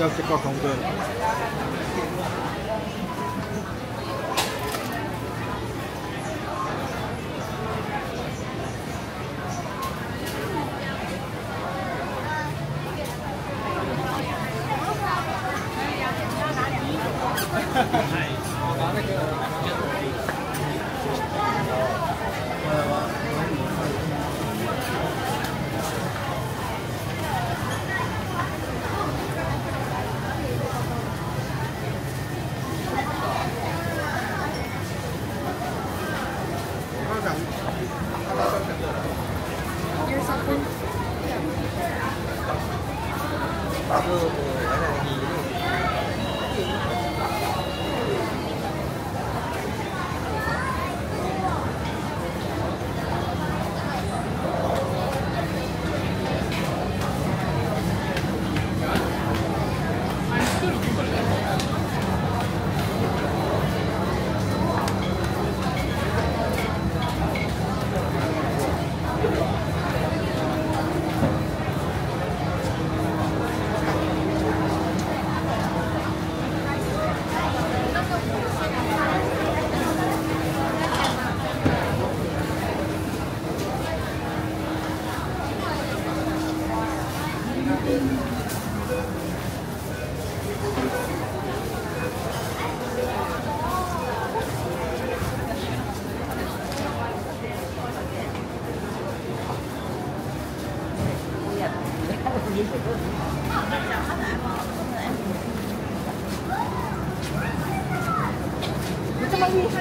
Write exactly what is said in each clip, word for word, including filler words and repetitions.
要去高空对。 哎，让你干啥？ Let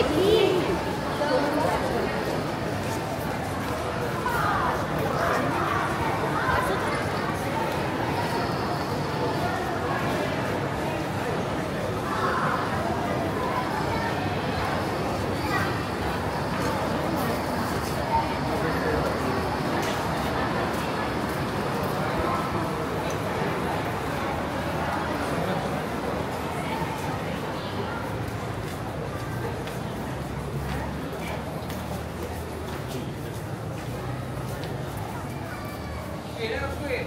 it be. 给那个贵。